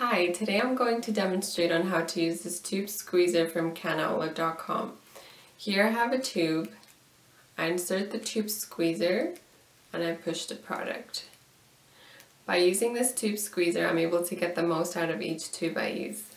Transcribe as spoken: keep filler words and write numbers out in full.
Hi, today I'm going to demonstrate on how to use this tube squeezer from can outlet dot com. Here I have a tube, I insert the tube squeezer, and I push the product. By using this tube squeezer, I'm able to get the most out of each tube I use.